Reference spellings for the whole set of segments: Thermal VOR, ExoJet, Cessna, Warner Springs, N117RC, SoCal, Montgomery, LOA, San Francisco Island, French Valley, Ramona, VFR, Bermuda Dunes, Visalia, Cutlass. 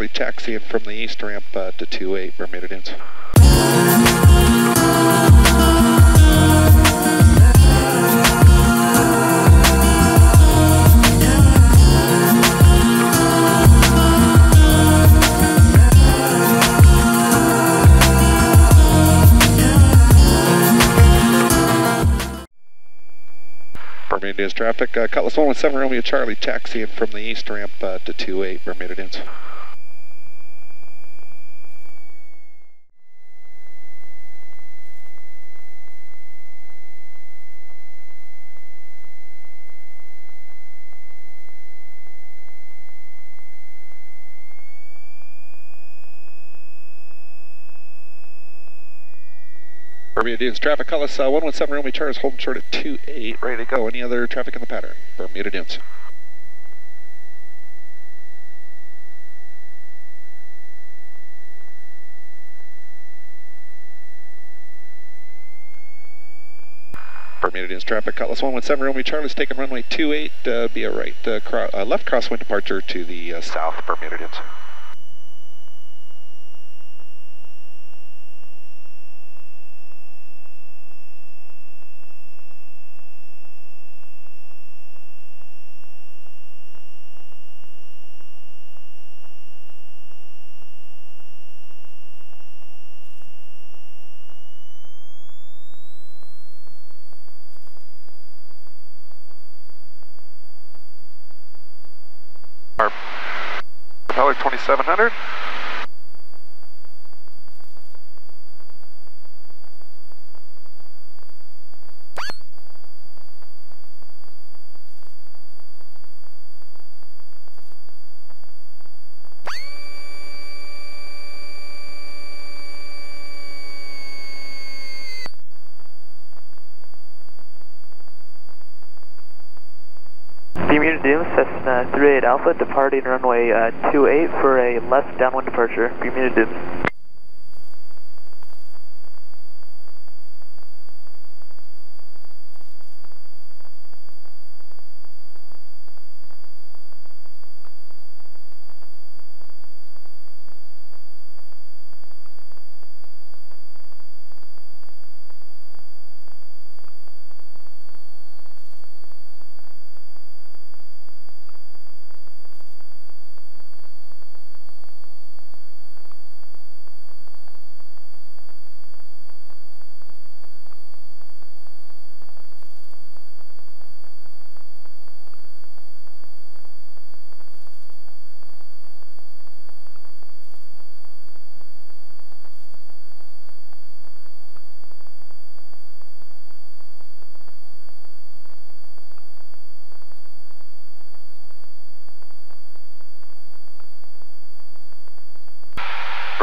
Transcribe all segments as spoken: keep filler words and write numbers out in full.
probably taxiing from the east ramp uh, to two eight Bermuda Dunes. Bermuda Dunes traffic. Uh, Cutlass one one seven Romeo Charlie taxiing from the east ramp uh, to two eight Bermuda Dunes. Bermuda Dunes traffic, Cutlass uh, one one seven Romeo Charlie is holding short at two eight, ready to go. Any other traffic in the pattern? Bermuda Dunes. Bermuda Dunes traffic, Cutlass one one seven Romeo Charlie is taking runway two eight, uh, be a right uh, cro uh, left crosswind departure to the uh, south, Bermuda Dunes. twenty-seven hundred. Bermuda Dunes, Cessna three eight Alpha, departing runway uh, two eight for a left downwind departure, Bermuda Dunes.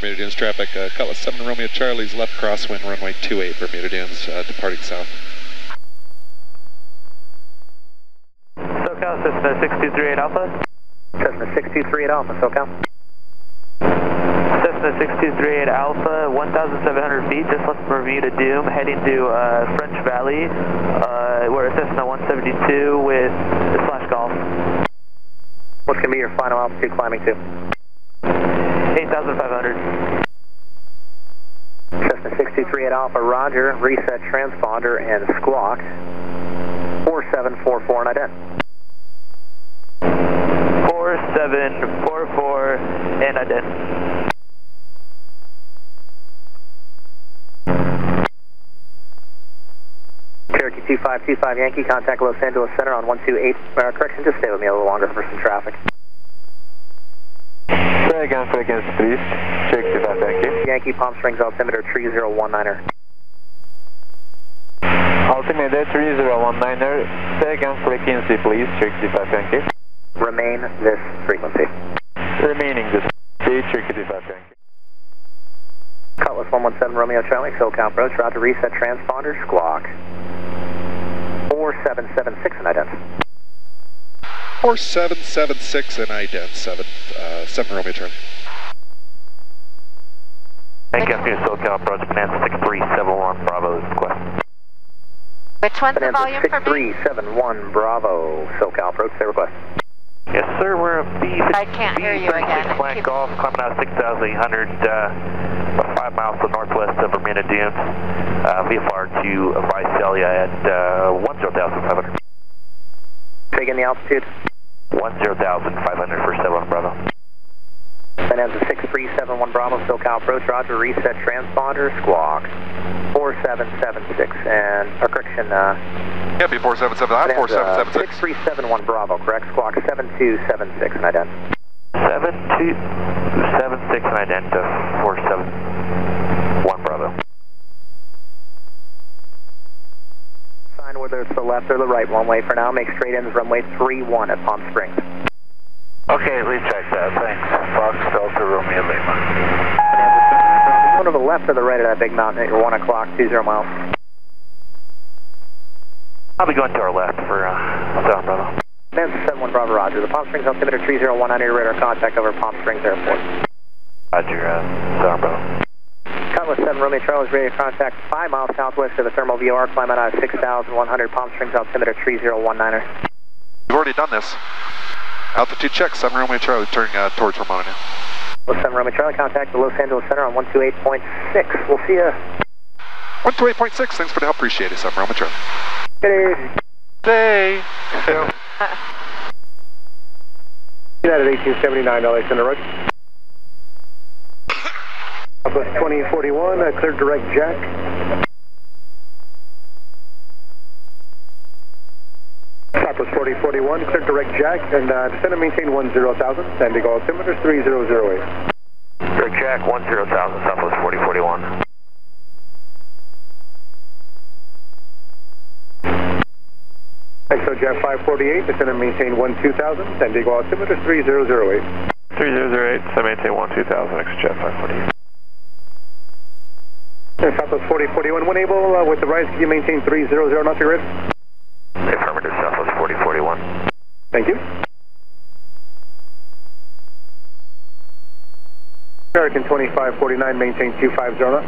Bermuda Dunes traffic, uh, Cutlass seven Romeo Charlie's left crosswind runway two eight Bermuda Dunes, uh, departing south. SoCal, Cessna six two three eight Alpha. Cessna six two three eight Alpha, SoCal. Cessna six two three eight Alpha, one thousand seven hundred feet, just left Bermuda Dunes, heading to uh, French Valley. Uh, we're at Cessna one seventy-two with slash golf. What's going to be your final altitude climbing to? eight thousand five hundred. Cessna six two three at Alpha, roger, reset transponder and squawk. four seven four four and ident. four seven four four and ident. Cherokee two five two five Yankee, contact Los Angeles Center on one two eight, uh, correction, just stay with me a little longer for some traffic. Say again, frequency please. Check to that, thank you. Yankee Palm Springs altimeter three zero one niner. Altimeter three zero one niner. Say again, frequency please. Check to that, thank you. Remain this frequency. Remaining this frequency. Check to that, thank you. Cutlass one one seven Romeo Charlie, SoCal approach. Roger, reset transponder. Squawk. four seven seven six and ident. four seven seven six and ident seven, uh, seven Romeo Charlie. Thank you, SoCal approach, Bonanza six three seven one Bravo is request. Which one's Bonanza the volume for me? six three seven one Bravo, SoCal approach, their request. Yes, sir, we're a B six, I can't hear you again. Flank golf, climbing out six thousand eight hundred, uh, about five miles to the northwest of Bermuda Dunes, uh, V F R to Visalia at uh, ten thousand five hundred. Taking the altitude? ten thousand five hundred for seven Bravo. That has a six three seven one Bravo, SoCal approach, roger, reset transponder, squawk, four seven seven six, and, or correction, uh... yeah, be four seven seven, I'm four seven seven six. six three seven one Bravo, correct, squawk, seven two seven six, and ident. seven two seven six, and ident, four seven one Bravo. Sign whether it's the left or the right one-way for now, make straight ends runway three one at Palm Springs. Okay, we check that, thanks. Fox Delta Romeo Lima. One to the left or the right of that big mountain at your one o'clock, two zero miles. I'll be going to our left for uh, South Bravo. That's seven one Bravo, roger. The Palm Springs altimeter three zero one on your radar contact over Palm Springs Airport. Roger, uh, South Bravo. Cutlass seven Romeo Charles, radar contact five miles southwest of the Thermal V O R, climbing out of six thousand one hundred, Palm Springs altimeter three zero one niner. We've already done this. Altitude check, seven Romeo Charlie, turning uh, towards Ramona. Well, seven Romeo Charlie, contact the Los Angeles Center on one two eight point six. We'll see ya. one two eight point six, thanks for the help, appreciate it, seven Romeo Charlie. Good day. Good day. United eighteen seventy-nine, L A Center, roger. Southwest twenty forty-one, uh, cleared direct jack. Southwest forty forty-one, clear direct jack, and uh, descend and maintain ten thousand, standing altimeter three zero zero eight. Direct jack, ten thousand, Southwest forty forty-one. X O J F five forty-eight, descend and maintain twelve thousand, standing altimeter three zero zero eight. three zero zero eight, descend and maintain twelve thousand, X O J F five forty-eight. And Southwest forty forty-one, when able, uh, with the rise, can you maintain three zero zero knots, your grid? Affirmative, Southwest forty forty-one. Thank you. American twenty-five forty-nine, maintain two five zero knots.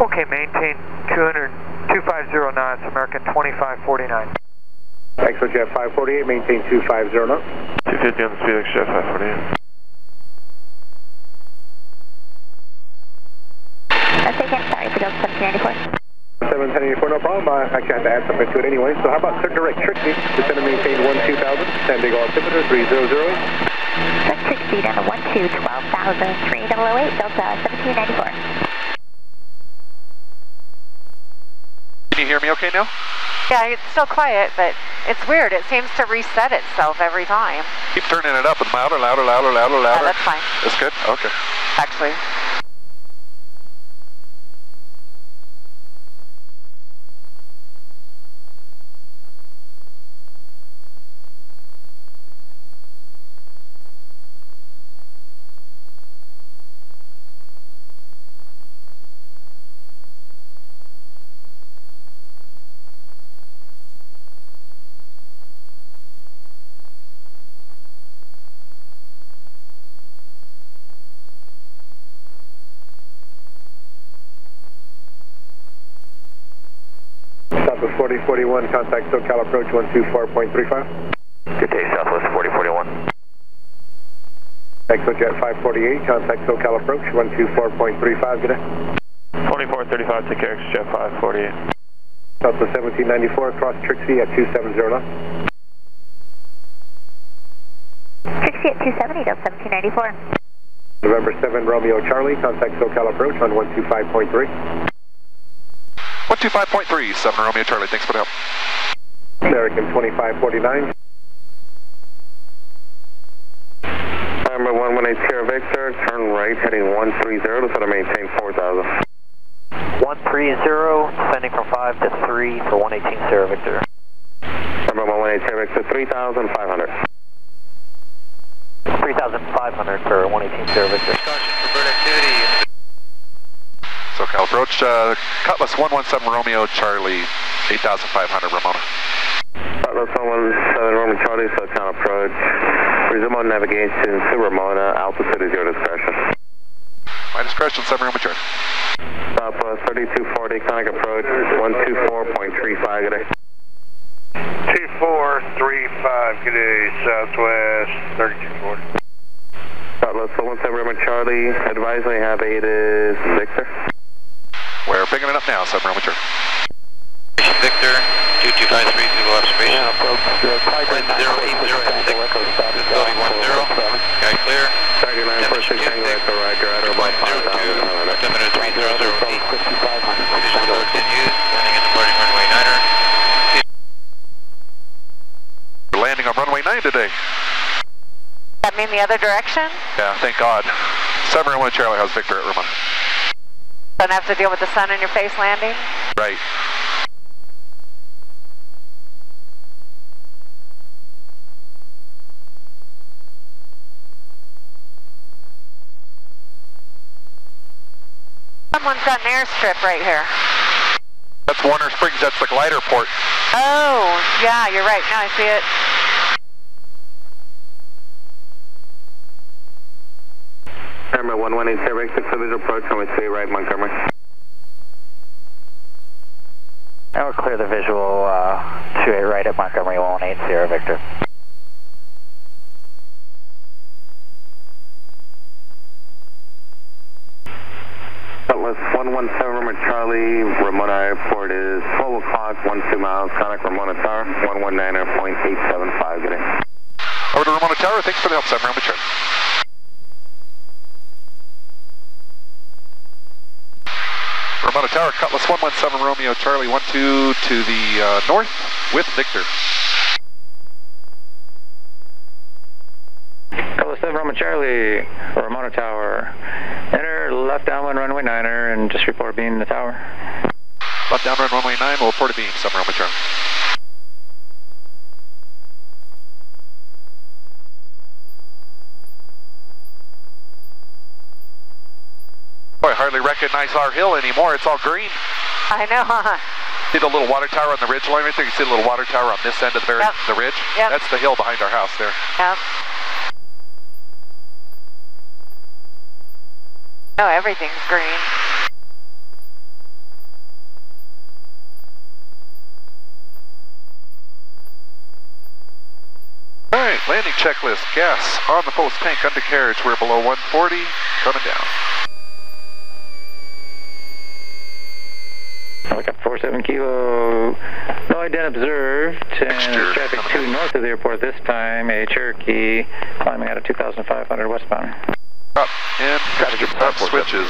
Okay, maintain two hundred, two five zero knots, American twenty-five forty-nine. X O J F five forty-eight, maintain two five zero knots. two fifty on the speed, X O J F five forty-eight. That's okay, I'm sorry, Fido seventeen ninety-four. seven ten eighty-four, no problem. Uh, I can't add something to it anyway. So how about clear direct tricky? Descend and maintain twelve thousand, standing altimeter three zero zero eight. Direct tricky, number one two, twelve thousand three zero zero eight, Delta seventeen ninety-four. Can you hear me okay now? Yeah, it's still quiet, but it's weird. It seems to reset itself every time. Keep turning it up and louder, louder, louder, louder, louder. Yeah, that's fine. That's good? Okay. Actually. forty forty-one, contact SoCal approach one two four point three five. Good day, Southwest forty forty-one. ExoJet five forty-eight, contact SoCal approach one two four point three five, good day. twenty-four thirty-five, take care, ExoJet five forty-eight. Southwest seventeen ninety-four, cross Trixie at two seven zero knots. Trixie at two seventy, that's seventeen ninety-four. November seven, Romeo Charlie, contact SoCal approach on one two five point three. one two five point three, seven Romeo Charlie, thanks for the help. American twenty-five forty-nine. Number one one eight Sierra Victor, turn right, heading one three zero, descend and maintain four thousand. one three zero, descending from five to three for one eighteen Sierra Victor. Number one one eight Sierra Victor, three thousand five hundred. three thousand five hundred for one eighteen Sierra Victor. Caution for bird activity. SoCal approach, uh, Cutlass one one seven Romeo Charlie, eight thousand five hundred, Ramona. Cutlass one one seven Romeo Charlie, SoCal approach, resume on navigation to Ramona, altitude is your discretion. My discretion, seven Romeo Charlie. Southwest thirty-two forty, conic approach, one two four point three five, good day. four three five, good day, southwest thirty-two forty. Cutlass, one seven Romeo Charlie, advise me have eight is Victor. We're picking it up now, seven Romeo Charlie. Victor, two two five three, zero observation. Yeah, approach zero eight zero, facility ten, sky clear. thirty-nine, first six, angle at the right, you're at or by five thousand. Altimeter three zero zero eight, condition codes in use, landing and departing runway niner. Landing on runway nine today. That mean the other direction? Yeah, thank God. seven Romeo Charlie, how's Victor at Ramona? Don't have to deal with the sun in your face landing? Right. Someone's got an airstrip right here. That's Warner Springs, that's the glider port. Oh, yeah, you're right, now I see it. Camera one one eight zero, facility approach, and we see right, Montgomery. Now we'll clear the visual, uh, two eight right at Montgomery, one one eight zero, Victor. one one seven Romeo Charlie, Ramona Airport is twelve o'clock, twelve miles, contact Ramona Tower, one one nine point eight seven five, good day. Over to Ramona Tower, thanks for the help, seven Romeo Charlie. Ramona Tower, Cutlass one one seven Romeo Charlie, one two to the uh, north with Victor. Cutlass seven Romeo Charlie, Ramona Tower, enter left downwind runway niner and just report being in the tower. Left downwind runway nine, we'll report a beam, seven Romeo Charlie. Boy, I hardly recognize our hill anymore, it's all green. I know, huh? See the little water tower on the ridge line right there? You see the little water tower on this end of the, very, yep. the ridge? Yep. That's the hill behind our house there. Yep. No, everything's green. All right, landing checklist. Gas on the post tank, undercarriage. We're below one forty, coming down. Helicopter forty-seven kilo, no ident observed, and traffic two north of the airport this time, a Cherokee climbing out of two thousand five hundred westbound. Up and up switches.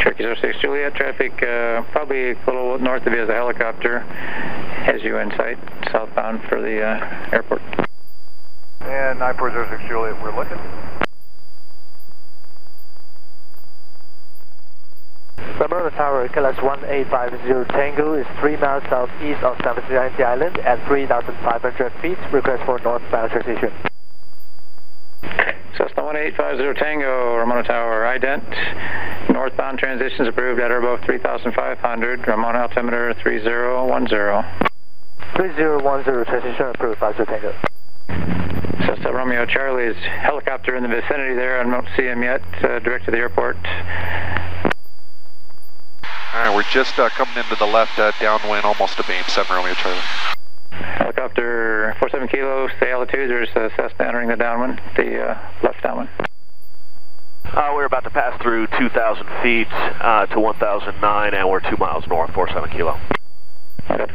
Cherokee zero six Juliet, traffic uh, probably a little north of you as a helicopter has you in sight, southbound for the uh, airport. And nine four zero six Juliet, we're looking. Ramona Tower, Cutlass one eight five zero Tango is three miles southeast of San Francisco Island at three thousand five hundred feet, request for northbound transition. Cessna one eight five zero Tango, Ramona Tower, ident, northbound transitions approved at or above three thousand five hundred, Ramona altimeter three zero one zero. three zero one zero, transition approved, five zero Tango. Cessna Romeo Charlie's helicopter in the vicinity there, I don't see him yet, uh, direct to the airport. Alright, we're just uh, coming into the left, uh, downwind, almost a beam, seven Romeo Charlie. Helicopter forty-seven kilo, stay altitude, there's uh, Cessna entering the downwind, the uh, left downwind. Uh, we're about to pass through two thousand feet uh, to one thousand nine, and we're two miles north, forty-seven kilo. Okay.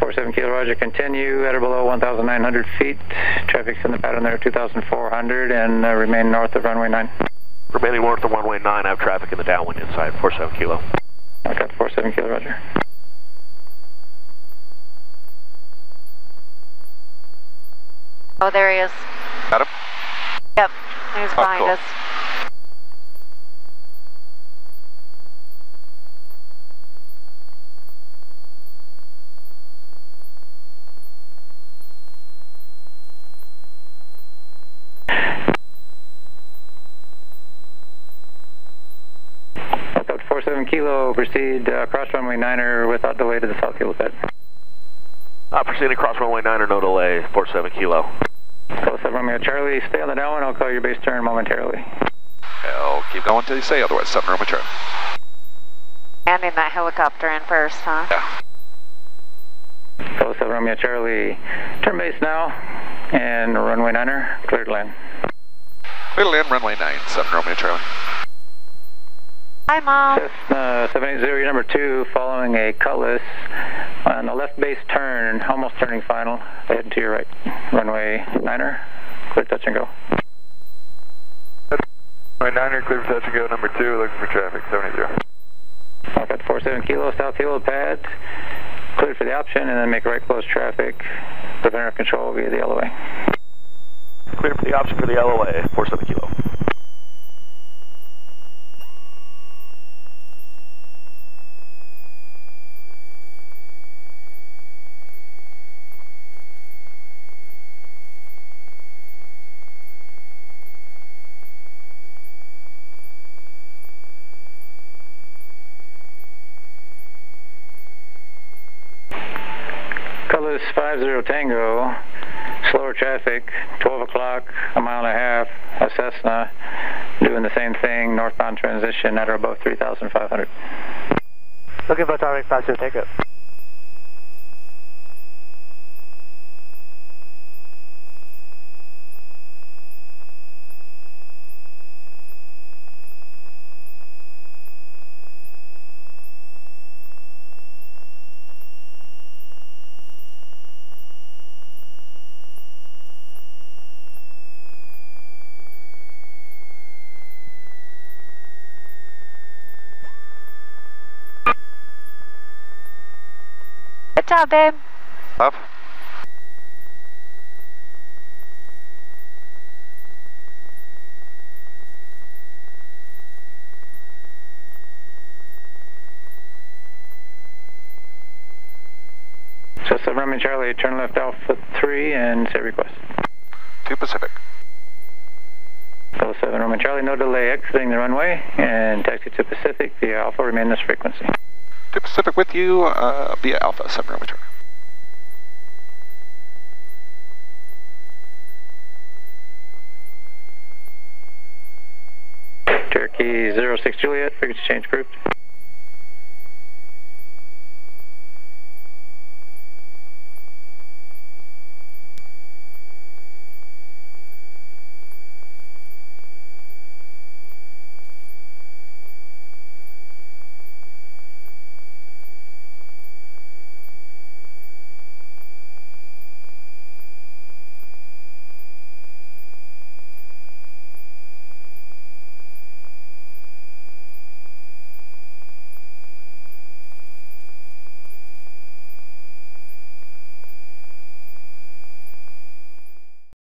forty-seven kilo, roger, continue at or below one thousand nine hundred feet, traffic's in the pattern there, two thousand four hundred, and uh, remain north of runway nine. Remaining north of runway nine, I have traffic in the downwind inside, forty-seven kilo. Okay, forty-seven kilo, roger. Oh, there he is. Got him? Yep, he's oh, behind cool. us. Lookout forty-seven kilo, proceed uh, cross runway niner without delay to the south kilo pit. Uh, proceed across runway niner, no delay, forty-seven kilo. Close up Romeo Charlie, stay on the downwind, I'll call your base turn momentarily. I'll keep going until you say otherwise, seven Romeo Charlie. Landing that helicopter in first, huh? Yeah. Follow seven Romeo Charlie, turn base now, and runway niner, cleared land. Cleared land, runway nine, seven Romeo Charlie. Hi, Mom. Cessna seven eighty, your number two, following a Cutlass on the left base turn, almost turning final, heading to your right. Runway niner, clear touch and go. Runway niner, clear touch and go, number two, looking for traffic, seven eighty. At forty-seven kilo, south helo pad, cleared for the option, and then make right close traffic, preventer of control via the L O A. Cleared for the option for the L O A, forty-seven kilo. five zero Tango, slower traffic, twelve o'clock, a mile and a half, a Cessna, doing the same thing, northbound transition at or above three thousand five hundred. Looking for direct five zero Tango. Good job, babe. Up. So, so Romeo Charlie, turn left Alpha three and say request. two Pacific. So seven Romeo Charlie, no delay exiting the runway and taxi to Pacific via Alpha, remain this frequency. Pacific with you uh, via Alpha, seven Romeo Charlie. Turkey zero six Juliet, frequency change grouped.